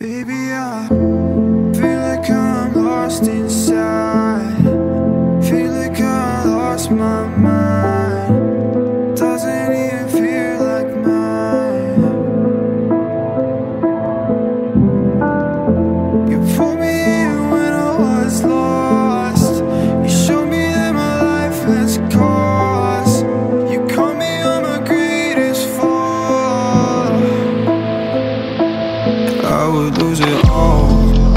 Baby, I feel like I'm lost inside. Feel like I lost my mind. Doesn't even feel like mine. You pulled me in when I was lost. You showed me that my life has cost. You caught me on my greatest fall. I would lose it all.